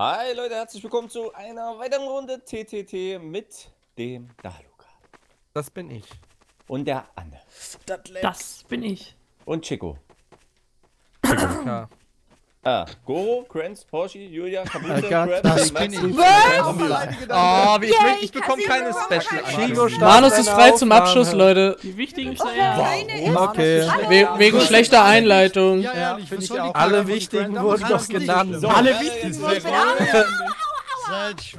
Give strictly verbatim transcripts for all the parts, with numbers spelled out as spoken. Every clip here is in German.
Hi Leute, herzlich willkommen zu einer weiteren Runde T T T mit dem DHAlucard. Das bin ich. Und der Anne. Das, das bin ich. Und Chigo. Chigo. Ah, Goro, Graenz, Horchi, Julia, Kapuzenwurm, das bin ich. Was? Oh, ich, yeah, ich bekomme keine Special. Chigo Manus ist frei zum Abschuss, Leute. Die wichtigen Schleier. Wow. Okay. We wegen schlechter Einleitung. Ja, ja, ich ich auch. Alle wichtigen wurden doch genannt. So, alle wichtigen wurden genannt.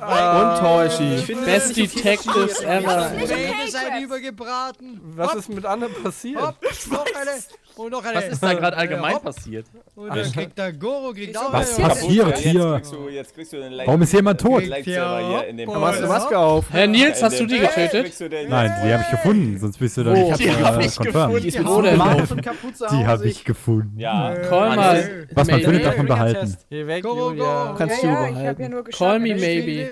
Und Horchi. Best Detectives ever. Seid übergebraten. Was ist mit Anne passiert? Und noch eine, was ist da gerade allgemein äh, passiert? Und dann kriegt der Goro, kriegt auch was passiert hier? Jetzt kriegst du, jetzt kriegst du den Like Warum ist jemand tot? Like hier in dem oh, machst du Maske auf. Herr Nils, hast du die getötet? Nein, die habe ich gefunden, sonst bist du da nicht. Ich habe nicht gefunden. Die habe ich gefunden. Ja, call mal. Was man findet, darf man behalten. Goro, Goro. Kannst du behalten. Call me maybe.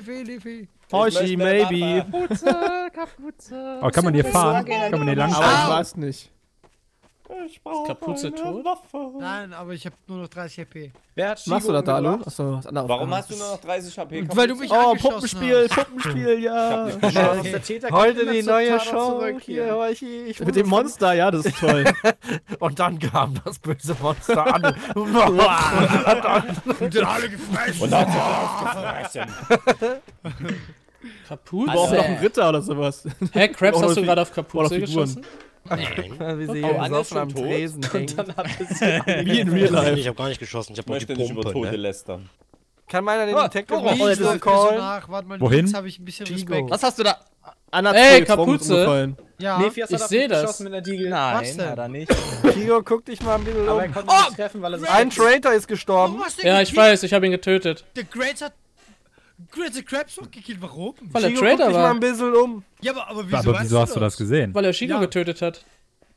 Horchi, maybe. Kapuze, Kapuze. Oh, kann man hier fahren? Kann man hier lang fahren? Aber ich weiß nicht. Ich brauche Kapuze tot? Nein, aber ich habe nur noch dreißig H P. Wer hat Machst du das da, Alu? Achso, warum hast du nur noch dreißig H P? Kapuze? Weil du mich oh, Puppenspiel, Puppenspiel, ja. Ich hab okay. Der heute die neue Show. Hier, ich mit dem Monster, ja, das ist toll. Und dann kam das böse Monster an. Und dann alle gefressen. Und dann alle gefressen. Kapuze? Braucht noch einen Ritter oder sowas. Hä, Krabs, hast du gerade auf Kapuze geschossen? Okay. Wir sehen oh, Anne ist schon am tot. Tresen und dann hat es wie in Real Life. Ich hab gar nicht geschossen, ich hab nur die Pumpe. Kann meiner den Detective oh, oh, so nach? Warte mal, wohin? Hab ich ein bisschen Respekt. Was hast du da? Anna ey, Kapuze! Ja. Nephias hat ich seh das. Geschossen mit der Deagle. Nein, hat er nicht. Chigo, guck dich mal ein bisschen um. Oh, treffen, weil er ein Trader ist gestorben. Oh, ja, ich weiß, ich hab ihn getötet. Der Graenz hat Graenz Krabs noch gekillt, warum? Weil er Trader war. Guck dich mal ein bisschen um. Ja, aber, aber wieso, aber wieso hast du das gesehen? Weil er Chigo ja. getötet hat.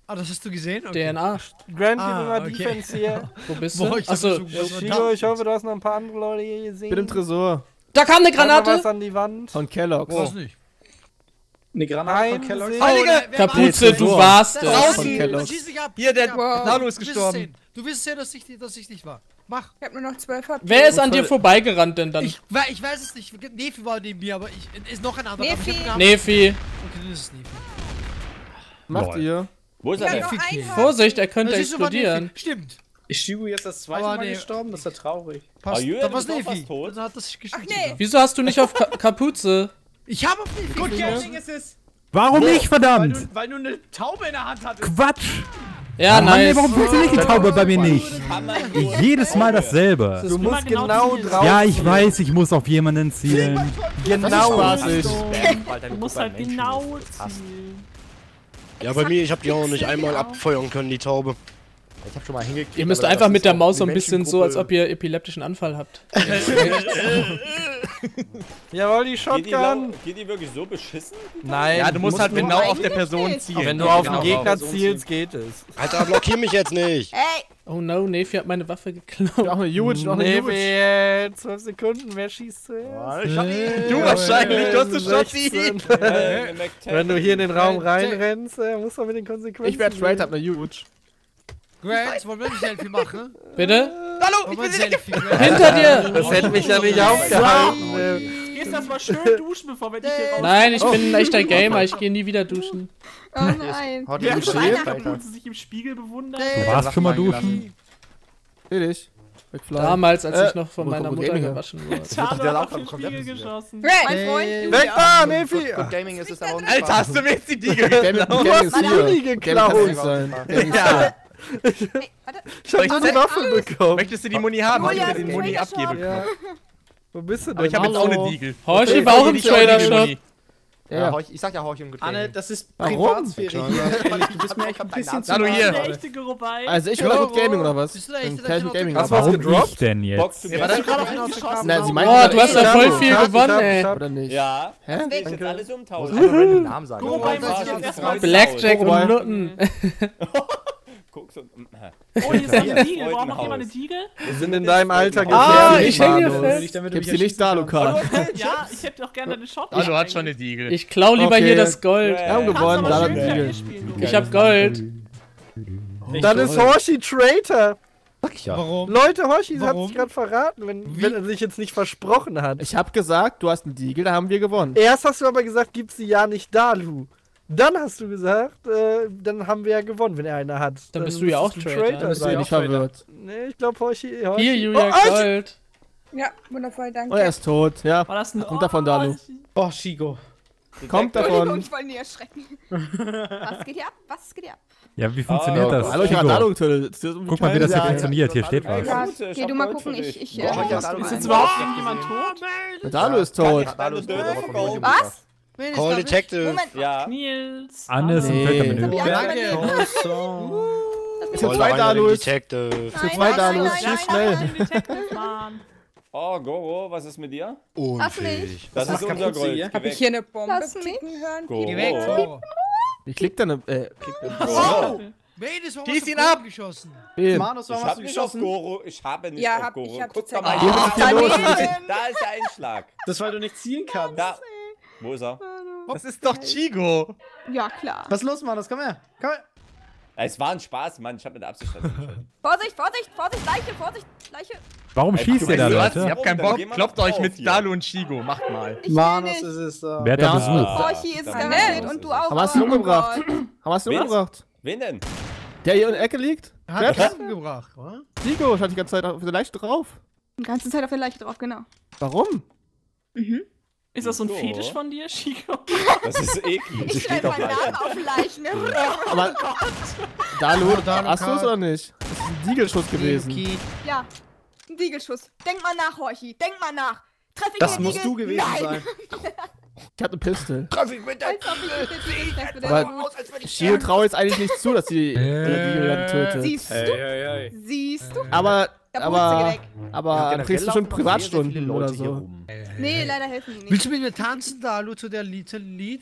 Ah, das hast du gesehen? Okay. D N A. Grand ah, okay. Defense hier. Wo bist du? Boah, ich achso, so Chigo, ich hoffe, du hast noch ein paar andere Leute hier gesehen. Mit dem Tresor. Da kam eine Granate! Da was an die Wand. Von Kellogg's. Oh. Ich eine Granate von Kellogg's. Oh, Kapuze, du warst es. Raus hier, der Nalu ist gestorben. Du wirst sehen, dass ich nicht war. Mach. Ich hab nur noch zwölf H P. Wer ist an dir vorbeigerannt denn dann? Ich, ich weiß es nicht. Nephi war neben mir, aber ich, ist noch ein anderer. Nephi. Nephi. Okay, das ist Nephi. Macht ihr? Wo ist er denn? Vorsicht, er könnte das explodieren. Stimmt. Ich Chigo jetzt das zweite aber Mal nee. Gestorben, das ist ja traurig. Passt. Ah, da war Nephi. Tot. Dann hat das ach, nee. Wieso hast du nicht auf Ka Kapuze? Ich hab auf Nephi. Gut, Catching ist es. Warum nicht, verdammt? Weil du, weil du eine Taube in der Hand hattest. Quatsch. Ja, oh, nein. Nice. Warum funktioniert die Taube bei mir nicht? Jedes Mal dasselbe. Du musst genau drauf. Ja, ich weiß, ich muss auf jemanden zielen. Genau. Das ist du musst halt genau zielen. Ja, bei mir, ich hab die auch nicht einmal abfeuern können, die Taube. Ich hab schon mal hingekriegt. Ihr müsst einfach mit der Maus so ein bisschen so, als ob ihr epileptischen Anfall habt. Jawohl, die Shotgun! Geht die, geht die wirklich so beschissen? Nein, ja, du musst, musst halt genau auf der Person zielen. Wenn du ja, auf genau den Gegner zielst, geht es. Alter, blockier mich jetzt nicht! Ey! Oh no, Nephi hat meine Waffe geklaut. Noch eine Huge, noch eine Huge. zwölf Sekunden, wer schießt zuerst? Ich hab du wahrscheinlich, du hast den Shotzi! Wenn du hier in den Raum reinrennst, musst du mit den Konsequenzen. Ich werd straight up eine Huge. Graenz, wollen wir nicht Selfie machen? Bitte? Hallo, ich bin Selfie. Hinter dir! Das hätte mich ja nicht aufgehalten. Gehst das mal schön duschen, bevor wir dich hier raus. Nein, ich bin ein echter Gamer, ich gehe nie wieder duschen. Oh nein. Wer hat schon einer Kapuze sich im Spiegel bewundert? Du warst schon mal duschen. Seh dich. Damals, als ich noch von meiner Mutter gewaschen wurde. Ich habe auf den Spiegel geschossen. Mein Freund! Wegfahren, Nephi! Alter, hast du mir jetzt die Diegel geklaut? Du hast die Diegel geklaut! Ich, hey, ich hab nur die Waffe bekommen. Möchtest du die Muni haben? Ich hätte den Muni abgeben können. Ja. Wo bist du denn? Aber ich hab jetzt auch eine Deagle. Horchi war auch im Trader-Shop. Ja, Horchi, ich sag ja Horchi im Getränk. Anne, das ist Privatsphäre hier. Du bist mir echt ein bisschen zu nah. Also ich höre mit Gaming oder was? Bist du da echt? Was hast du gedroppt denn jetzt? Ja, weil ich gerade auf ihn geschossen habe. Oh, du hast ja voll viel gewonnen, ey. Oder nicht? Ja. Hä? Ich will jetzt alles umtauschen. Blackjack und Nutten. Guckst und. Äh. Oh, hier ist eine Diegel. Warum macht jemand eine Diegel? Wir sind in deinem Alter gefährlich. Ah, ich hänge hier fest. Gibst du nicht da, Lukas? Ja, ich hätte doch gerne eine Shotgun. Also hat schon eine Diegel. Ich klau lieber okay. Hier das Gold. Wir haben gewonnen, da hat Diegel. Ich hab Gold. Dann ist Horchi Traitor. Sag ich ja. Warum? Leute, Horchi hat sich gerade verraten, wenn, wenn er sich jetzt nicht versprochen hat. Ich habe gesagt, du hast einen Deagle, da haben wir gewonnen. Erst hast du aber gesagt, gib sie ja nicht da, Lu. Dann hast du gesagt, äh, dann haben wir ja gewonnen, wenn er einer hat. Dann, dann bist du ja auch Trader. Trader. Dann bist du ja nicht verwirrt. Nee, ich glaube, Horchi, Horchi... Hier, Julia, oh, Gold. Ja, wundervoll, danke. Und er ist tot, ja. War das ein Kommt oh, davon, Dalu. Oh, Chigo. Kommt davon. Ich wollte nicht erschrecken. Was geht hier ab? Was geht hier ab? Ja, wie funktioniert oh, das? Hallo, ich habe Guck mal, wie das hier ja, funktioniert. Ja, hier steht was. Ja, geh okay, du mal gucken. Ich, ich, Boah, ich ist, ist jetzt überhaupt oh, jemand tot? Ja, Dalu ist tot. Was? Call Detective. Moment. Ja. Nils. Anne ist im Filtermenü. Danke. Es sind zwei Dalus. Es sind zwei Dalus. Schieß schnell. Oh, Goro, was ist mit dir? Unfähig. Das, das ist unser Gold. Hab ich hier eine Bombe klicken hören? Goro. Goro. Ich klick da eine... Äh, klick da eine... Oh. Oh. Mädels, warum hast du ihn abgeschossen? Manus, warum hast du geschossen? Goro. Ich habe nicht ja, auf Goro. Ich hab Guck mal. Ah, da, da ist der Einschlag. Das, weil du nicht zielen kannst. Da. Wo ist er? Das ist doch Chigo. Ja, klar. Was ist los, Manus? Komm her. Komm her. Es war ein Spaß, Mann. Ich hab mit der Absicht geschossen. Vorsicht, Vorsicht, Vorsicht, Leiche, Vorsicht, Leiche. Warum Ey, schießt ihr da, Leute? Ich hab keinen Bock. Kloppt euch drauf, mit ja. Dalu und Chigo. Macht mal. Ich Manus ist es da. Wer hat ja. das besucht? Horchi ist da nett und du auch. Haben wir ihn umgebracht? Haben wir ihn umgebracht? Wen denn? Der hier in der Ecke liegt? Hat Wer hat ihn umgebracht, oder? Chigo stand die ganze Zeit auf der Leiche drauf. Die ganze Zeit auf der Leiche drauf, genau. Warum? Mhm. Ist das so ein so. Fetisch von dir, Chigo? Das ist eklig. Ich schreibe meinen Namen auf Leichen. Aber Dalu, hast du es oder nicht? Das ist ein Deagle-Schuss gewesen. Ja. Ein Deagle-Schuss. Denk mal nach, Horchi. Denk mal nach. Treff ich das mit der Deagle? Das musst du gewesen Nein. sein. Ich hatte eine Pistole. Treff ich mit der Deagle? Chigo traue jetzt eigentlich nicht zu, dass sie Deagle tötet. Siehst du? Siehst du? Aber... Aber, aber dann kriegst du schon Privatstunden oder so. Nee, leider helfen die nicht. Willst du mit mir tanzen, Dalu, zu der Lied?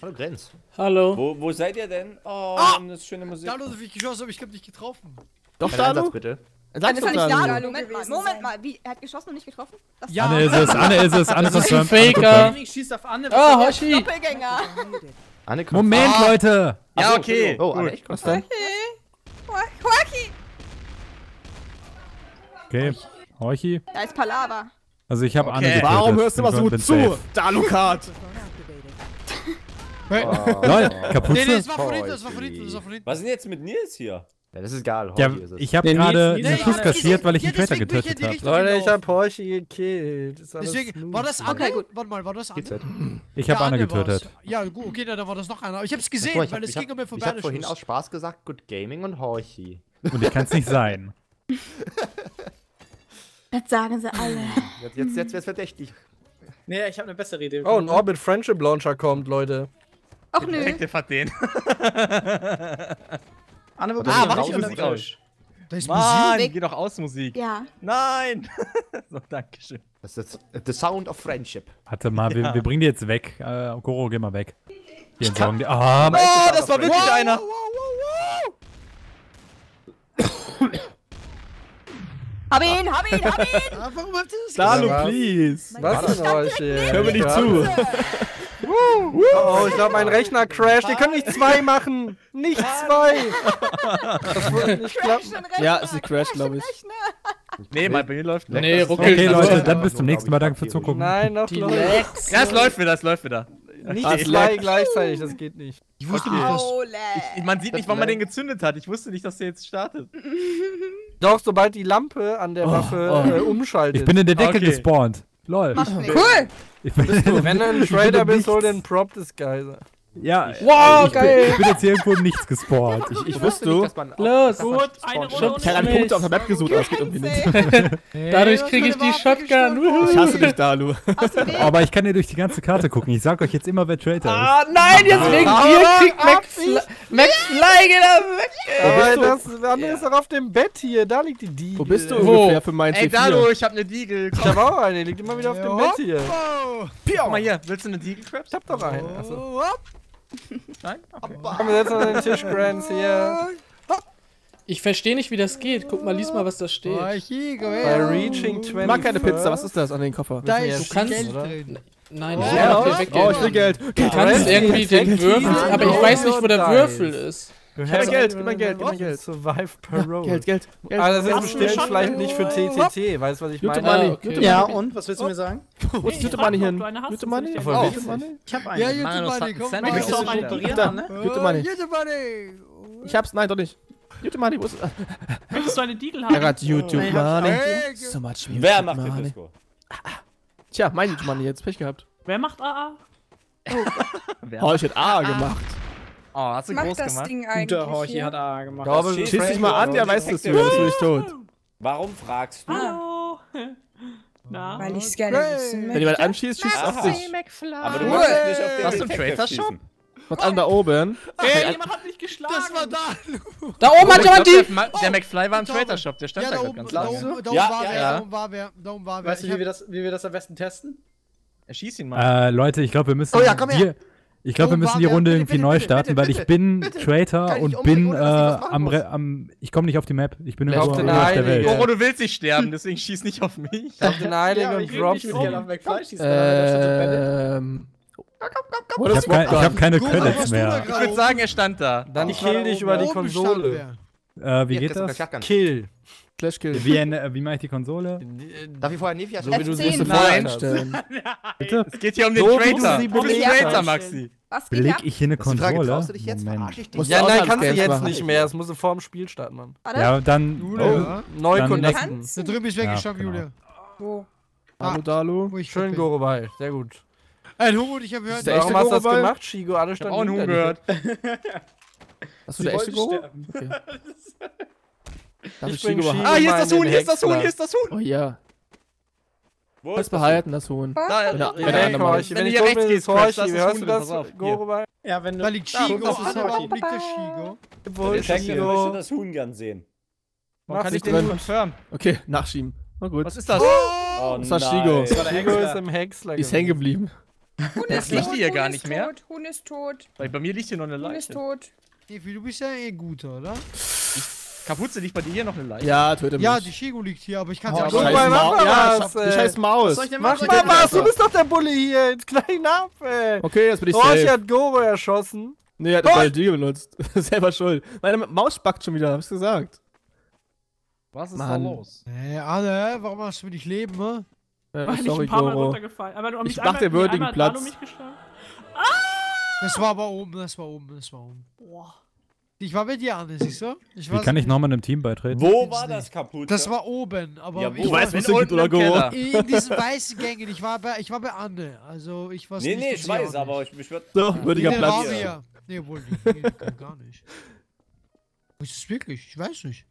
Hallo, Graenz. Hallo. Wo, wo seid ihr denn? Oh, ah! Das ist schöne Musik. Dalu, so viel geschossen, aber ich hab dich getroffen. Doch, Dalu? Bitte. Nein, das ist nicht Dalu. Moment mal, Moment mal. Wie, er hat geschossen und nicht getroffen? Das ja. Anne ist es, Anne ist es, Anne ist es. Das ist ein Faker. Ich schieß auf Anne. Oh, Horchi. Doppelgänger. Anne kommt. Moment, ah. Leute. Ja, okay. Oh, Anne, ich komm's dann. Okay. Horchi. Okay, Horchi. Da ist Palava. Also ich habe okay. Anne. Warum hörst du immer so zu? DHAlucard! Lol, Kapuze. Nee, nee, das war vorhin, das war vorhin, das war vorhin. Was ist denn jetzt mit Nils hier? Ja, das ist egal, Horchi ja, ist es. Ich habe gerade den Schuss kassiert, weil ich einen Trader getötet habe. Leute, ich habe Horchi gekillt. Deswegen, war das Anne? Warte mal, war das Anne? Ich habe Anne getötet. Ja, gut, okay, dann war das noch einer. Ich hab's gesehen, weil es ging um mir vorbei. Ich habe vorhin aus Spaß gesagt, Good Gaming und Horchi. Und ich kann's nicht sein. Das sagen sie alle. Jetzt, jetzt, jetzt wär's verdächtig. Nee, ich habe eine bessere Idee. Oh, ein Orbit Friendship Launcher kommt, Leute. Ach nö. Detective hat den. Anne, wo ah, mach ich Musik aus. Da ist Mann, Musik. Geh doch aus, Musik. Ja. Nein. So, dankeschön. Das ist The Sound of Friendship. Warte mal, ja. wir, wir bringen die jetzt weg. Äh, Goro, geh mal weg. Wir entsorgen die. Ah, oh, oh, das war wirklich wow, einer. Wow, wow, wow. Hab ihn, hab ihn, hab ihn! Ah, warum habt ihr das Dalu, gesagt? Please! Was ist denn euch hier? Hör mir nicht zu! Oh, ich glaube, mein Rechner crasht. Ihr könnt nicht zwei machen! Nicht zwei! Das wird nicht klappen. Ja, sie crasht, glaube ich. Nee, mein B läuft nicht. Nee, ruckelt. Okay, Leute, dann bis zum nächsten Mal. Danke fürs Zugucken. Nein, noch Leute. Das läuft wieder, das läuft wieder. Nicht zwei gleichzeitig, das geht nicht. Ich wusste nicht, dass... Man sieht nicht, wann man den gezündet hat. Ich wusste nicht, dass der jetzt startet. Doch, sobald die Lampe an der oh, Waffe oh. Äh, umschaltet. Ich bin in der Decke okay. gespawnt. Lol. Cool! Ich bin bist du, wenn du ein Trader bist, hol den Prop-Disguiser. Ja. Wow, ich geil! Bin, ich bin jetzt hier irgendwo nichts gespawnt. Ich, ich wusste, los, dass man gut, eine Runde. Ich hab keine Punkte auf der Map gesucht, aber es geht irgendwie nicht. Dadurch kriege ich die Shotgun. Ich hasse dich, Dalu. Aber ich kann hier durch die ganze Karte gucken. Ich sag euch jetzt immer, wer Trader ist. Ah, nein, jetzt wegen dir kriegt Max Fly, geh da weg! Das andere ist doch auf dem Bett hier. Da liegt die Deagle. Wo bist du ungefähr für meinen T vier? Ey, Dalu, ich hab eine Deagle. Ich hab auch eine, die liegt immer wieder auf dem Bett hier. Guck mal hier, willst du eine Deagle, Krabs? Ich hab doch eine. Nein? Okay. Komm, wir setzen uns an den Tisch, Graenz, hier. Ich verstehe nicht, wie das geht. Guck mal, lies mal, was da steht. Bei Reaching twenty-first. Mach keine Pizza, was ist das an den Koffer? Da ist du kannst, Geld drin. Nein, oh, ich ja, will Geld. Oh, ich will Geld. Du kannst irgendwie den Würfel, aber ich weiß nicht, wo der Würfel ist. Gib mein Geld, gib mein Geld, gib mein Geld. Survive Parole. Geld, Geld, Geld. Aber das ist bestimmt vielleicht nicht für T T T, weißt du, was ich meine? Ja, und? Was willst du mir sagen? Wo ist Jute Money hin? Jute Money? Ich hab einen. Ja, Jute Money, komm. Möchtest du auch mal ignorieren, ne? Jute Money. Jute Money! Ich hab's, nein, doch nicht. Jute Money, wo ist... Möchtest du eine Deagle haben? Er hat Jute Money. So much Money. Wer macht den Disco? Tja, mein Jute Money, jetzt Pech gehabt. Wer macht A A? Oh, ich hätte A A gemacht. Oh, hast du groß das gemacht? Ding eigentlich Guter Horchi hat A gemacht. Glaube, schieß dich mal an, der weiß das nicht, bist du nicht tot. Warum fragst du? Hallo. Na? Weil ich's gerne wissen möchte. Wenn jemand anschießt, schießt auf dich. Aber du musst nicht auf den Hast du einen Trader-Shop? Was an da oben? Ey, jemand hat mich geschlagen. Das war da. Da oben hat jemand die... Der McFly war im Trader-Shop, der stand da ganz lange. Da oben war wer, da oben war wer. Weißt du, wie wir das am besten testen? Er schießt ihn mal. Äh, Leute, ich glaube, wir müssen... Oh ja, komm her. Ich glaube, wir müssen die Runde irgendwie neu starten, weil ich bin Traitor und bin am... Ich komme nicht auf die Map. Ich bin nur auf der Welt. Oh, du willst nicht sterben, deswegen schieß nicht auf mich. Auf den Heiligen und Drops. Ich habe keine Credits mehr. Ich würde sagen, er stand da. Dann kill dich über die Konsole. Wie geht das? Kill. Clash Kill. Wie, äh, wie mache ich die Konsole? Darf ich vorher Nephias so, einstellen? Bitte? Es geht hier um den so Trader. Um den Trader, Maxi. Was geht Beleg ab? ich hier eine Konsole? Frage, dich jetzt? Ich dich? Ja, nein, kannst du jetzt machen. nicht mehr. Es muss vor dem Spiel starten, Mann. Ja, dann. Oh, ja. Neu connecten. Da drüben ist weggeschoben, ja, genau. Julia. Wo? Ah, Hallo, Dalo. Wo ich Schön, Gorobei. Sehr gut. Ein Hugo, ich hab gehört. Warum hast du das gemacht, Chigo? Alle standen auch einen Hugo gehört. Hast du der echte Goro? Darf ich ich ah, hier ist das Huhn, hier ist das Huhn, hier ist das Huhn! Oh ja. Wo ist behalten, das Huhn? Da, da, ja, ja, ja, Horchi, wenn, wenn ich rechts gehe, Horchi, hörst du das? Go ja, wenn du... Da liegt Chigo, da, das ist Horchi. Liegt der Chigo. Der Detective möchte das Huhn gern sehen. Man kann ich den confirm. Okay, nachschieben. Na gut. Was ist das? Oh, das war Chigo. Chigo ist im Häcksler. Ist hängen geblieben. Das liegt hier gar nicht mehr. Huhn ist tot. Bei mir liegt hier noch eine Leiche. Huhn ist tot. Du bist ja eh gut, oder? Kapuze, liegt bei dir hier noch eine Leiche? Ja, töte mich. Ja, die Chigo liegt hier, aber ich kann sie auch nicht. Ja, die scheiß Maus. Was mach mach mal was, du bist doch der Bulle hier. Jetzt klein ab, ey. Okay, jetzt bin ich safe. Horchi hat Goro erschossen. Nee, er hat eine Digi benutzt. Selber schuld. Meine Maus backt schon wieder, hab ich's gesagt. Was ist Mann. da los? Hey, alle, warum hast du mich leben, ne? Äh, Weil sorry, ich ein paar Mal runtergefallen. Aber du, um ich mach den würdigen Platz. Mich ah! Das war aber oben, das war oben, das war oben. Boah. Ich war mit dir, Anne, siehst du? Ich Wie kann ich nochmal einem Team beitreten? Wo war das kaputt? Das war oben, aber... Ja, du weißt, was du gibt, oder Goro? In diesen weißen Gängen, ich war bei, ich war bei Anne, also ich war... Nee, nee, ich weiß, aber ich mich wird... So, würdiger Platz. Nee, wohl nicht, nee, gar nicht. Ist es wirklich? Ich weiß nicht.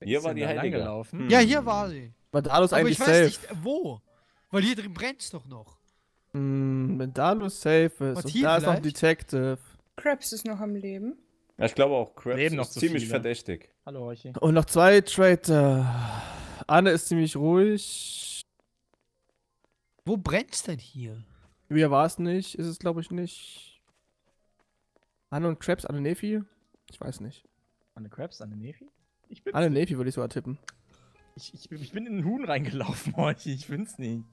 Hier war die Heilige gelaufen. Ja, hier war sie. War Dalos eigentlich safe? Aber ich weiß nicht, wo. Weil hier drin brennt's doch noch. Hm, wenn Dalos safe ist und da ist noch ein Detective... Krabs ist noch am Leben. Ja, ich glaube auch, Krabs Leben ist noch ziemlich verdächtig. Hallo, Horchi. Und noch zwei Trader. Anne ist ziemlich ruhig. Wo brennt's denn hier? Julia war es nicht, ist es glaube ich nicht. Anne und Krabs, Anne Nephi? Ich weiß nicht. Anne Krabs, Anne Nephi? Ich bin Anne Nephi würde ich sogar tippen. Ich, ich, ich bin in den Huhn reingelaufen, Horchi, ich find's nicht.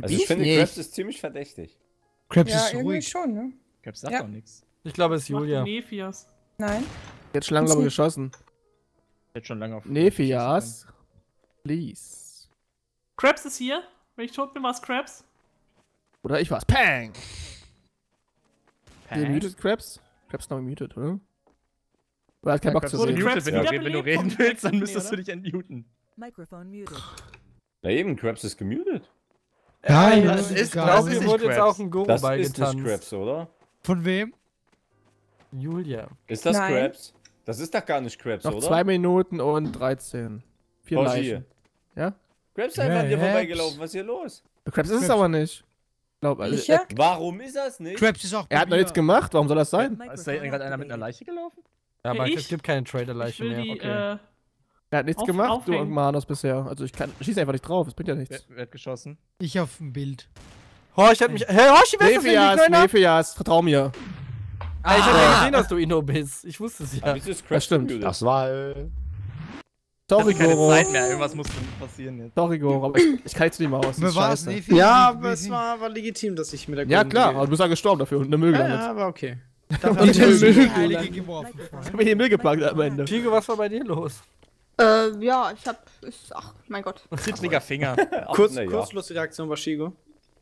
Also ich, ich finde, Krabs ist ziemlich verdächtig. Krabs ja, ist ruhig. Ja, irgendwie schon, ne? Krabs sagt ja. doch nichts. Ich glaube, es ist Julia. Nephias. Nein. Der hat schon lange, glaube ich, geschossen. Der hat schon lange auf Nephias. Please. Krabs ist hier. Wenn ich tot bin, war es Krabs. Oder ich war's. Pang! Pang. Der mutet Krabs. Krabs ist noch muted, oder? Oder hat keinen ja, Bock zu sehen. Krabs, wenn, ja, wenn, wenn du reden willst, dann müsstest du dich entmuten. Mikrofon muted. Na eben, Krabs ist gemutet. Nein, das, das ist Krabs. Hier wurde jetzt auch ein Goro das beigetanzt. Das ist nicht Krabs, oder? Von wem? Julia. Ist das Nein. Krabs? Das ist doch gar nicht Krabs, oder? Noch zwei Minuten und dreizehn. Vier oh, Leichen. Ja? Krabs ist einfach an dir vorbeigelaufen. Was ist hier los? Krabs ist es aber nicht. Glaub, also, ich, ja? Warum ist das nicht? Krabs ist auch Er hat noch nichts gemacht. Warum soll das sein? Ist da gerade einer mit einer Leiche gelaufen? Ja, aber es gibt keine Trader-Leiche mehr. Die, okay. äh, Er hat nichts auf, gemacht, aufhängen. Du und Manus bisher. Also ich kann, schieß einfach nicht drauf, es bringt ja nichts. Wer, wer hat geschossen? Ich auf dem Bild. Horchi hat mich... Hä, Horchi, wer ist das denn? Nephias, vertrau mir. Ah, ich hab ja gesehen, dass du Inno bist. Ich wusste es ja. Aber das, das stimmt, das war... Äh... Sorry, Goro. Keine Zeit mehr, irgendwas muss passieren jetzt. Sorry, Goro, aber ich, ich kann jetzt nicht mal aus. Ja, aber es war, war legitim, dass ich mit der... Ja, klar, aber du bist ja gestorben dafür und eine Möge. Ja, aber okay. Da haben wir Müll geworfen. Ich habe hier Müll gepackt am Ende. Chigo, was war bei dir los? Äh, ja, ich hab. Ist, ach, mein Gott. Zitriger Finger. Kurz, ja. Kurzlustige Aktion war Chigo.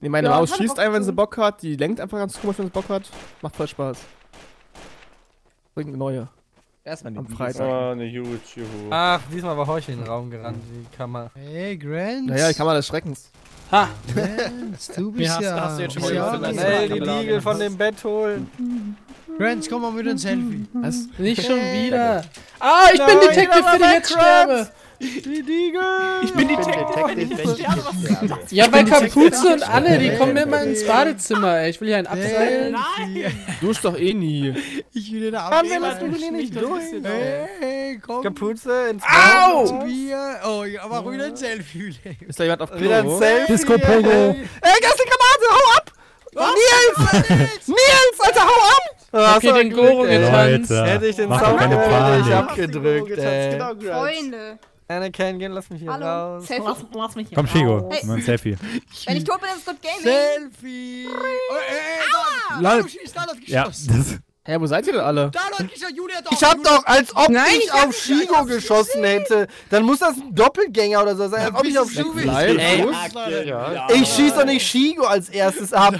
Nee, meine ja, Maus schießt einfach, wenn sie Bock hat. Die lenkt einfach ganz komisch, wenn sie Bock hat. Macht voll Spaß. Bringt eine neue. Erstmal am Freitag. Oh, eine huge, juhu. Ach, diesmal war Horchi in den Raum gerannt. Die Kammer. Hey, Graenz. Naja, die Kammer des Schreckens. Ha! Graenz, du bist ja. ja. Hast du jetzt schon ja, mal schnell die Deagle von dem Bett holen. Graenz, komm mal mit uns Selfie. Was? Nicht schon wieder. Ah, ich bin Detective, wenn ich jetzt sterbe. Die Deagle! Ich bin Detective! Ja, bei Kapuze und Anne, die kommen immer ins Badezimmer, ey. Ich will hier einen abseilen. Nein! Du bist doch eh nie. Ich will den abseilen. Mann, wir lassen nicht durch. Hey, komm. Kapuze ins Badezimmer. Au! Wir. Oh, ja, aber wieder ein Selfie. Ist da jemand auf Klo? Disco Pogo. Ey, das ist eine Granate, hau ab! Nils! Nils, Alter, hau ab! Oh, hab hier den Goro getanzt. Hätte ich den Sound nicht abgedrückt, ey. Freunde. Anakin, gehen, lass mich hier Hallo. raus. Selfie. Lass, lass mich hier Komm, Chigo, hey. mein Selfie. Wenn ich tot bin, ist es gut Gaming. Selfie! Oh, ey, Leute! Ja, das... Hä, hey, wo seid ihr denn alle? Da, Leute, ich, ich hab doch, als ob Nein, ich, ich auf Chigo geschossen hätte. Dann muss das ein Doppelgänger oder so sein, als ob ich auf Chigo geschossen. Ich schieß doch nicht Chigo als erstes ab.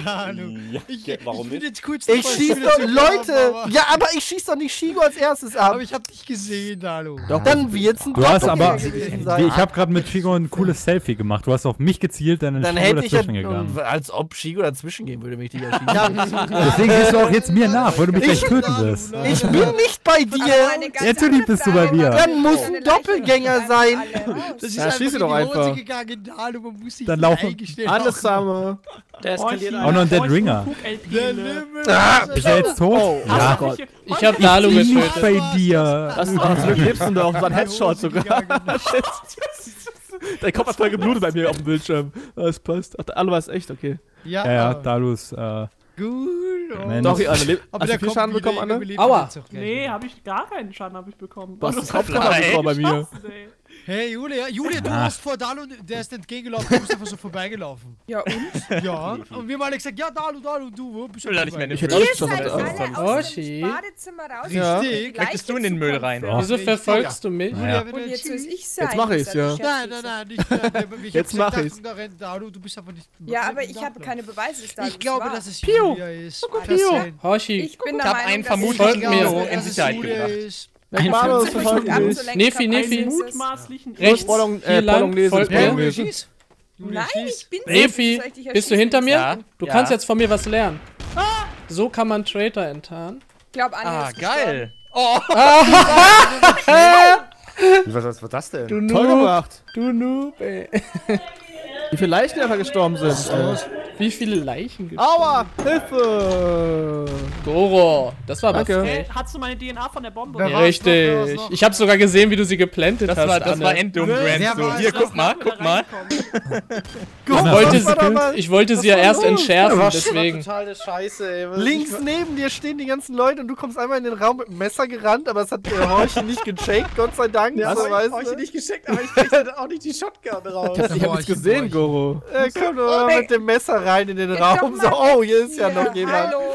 Ich schieß doch, Leute. Ja, aber ich schieß doch nicht Chigo als erstes ab. Aber ich hab dich gesehen, Dalo. Doch, dann wird's ein Doppelgänger gewesen sein. Ich hab grad mit Chigo ein cooles Selfie gemacht. Du hast auf mich gezielt, dann ist Chigo dazwischen gegangen. Als ob Chigo dazwischen gehen würde, wenn ich dich erschießen würde. Deswegen gehst du auch jetzt mir nach, weil du mich Ich, ich bin nicht bei dir. Ja, natürlich bist du bei mir. Dann muss ein Doppelgänger sein. Das ist schieße doch einfach. Dann laufen alles zusammen. Auch noch ein Dead Ringer. Bist du jetzt tot? Ja, Gott. Ich hab Dalo getötet. Ich bin nicht bei dir. Was lebst du doch? So ein Headshot sogar. Der Kopf hat voll geblutet bei mir auf dem Bildschirm. Das passt. Ach, Dalo war es echt, okay. Ja, ja, Dalo ist... Gut, oh. Doch, Anne, lebt. Hast du viel Schaden bekommen, Anne? Aua! Nee, hab ich gar keinen Schaden hab ich bekommen. Was ist Kopfkammer bekommen bei mir? Hey, Julia, Julia, du hast vor Dalo, der ist entgegengelaufen, du bist einfach so vorbeigelaufen. Ja, und? Ja, und wir haben alle gesagt, ja, Dalo, Dalo, du, wo bist du? Ich meine, ich hätte alles schon aus dem Badezimmer raus. Richtig. Möchtest du in den Müll rein? Wieso verfolgst du mich? Und jetzt muss ich sein. Jetzt mach ich's, ja. Nein, nein, nein, nicht. Jetzt mach ich's. Dalo, du bist aber nicht... Ja, aber ich habe keine Beweise, dass Dalo ist. Ich glaube, dass es Julia ist. Pio! Horchi, ich hab einen vermutlichen Mero in Sicherheit gebracht. Malos, verfolgt mich. Nephi, Nephi. Rechts, hier lang, folgt mir. Nein, ich bin Nephi, bist du hinter mir? Du kannst jetzt von mir was lernen. So kann man Trader enttarnen. Ich glaub, Anne ist gestorben. Ah, geil. Was war das denn? Toll gemacht. Du Noob, ey. Wie viele Leichen einfach gestorben sind. Wie viele Leichen gestorben sind. Aua! Hilfe! Goro, das war Danke. was. Hey, hast du meine D N A von der Bombe? Ja, richtig. Ich hab's sogar gesehen, wie du sie geplantet das hast. War, das Anne. war Endung, Graenz. So. Hier, guck mal, guck mal. Ich wollte sie, ich wollte sie ja erst entschärfen, das deswegen. Das war total Scheiße, ey. Links neben dir stehen die ganzen Leute und du kommst einmal in den Raum mit dem Messer gerannt, aber es hat äh, Horchi nicht gecheckt, Gott sei Dank. Ja, so, weißt du? Horchi nicht gecheckt, aber ich krieg halt auch nicht die Shotgun raus. Ich hab nichts gesehen, Goro. Er kommt oh, mit dem Messer rein in den Raum, so, oh, hier ist ja noch jemand. Hallo.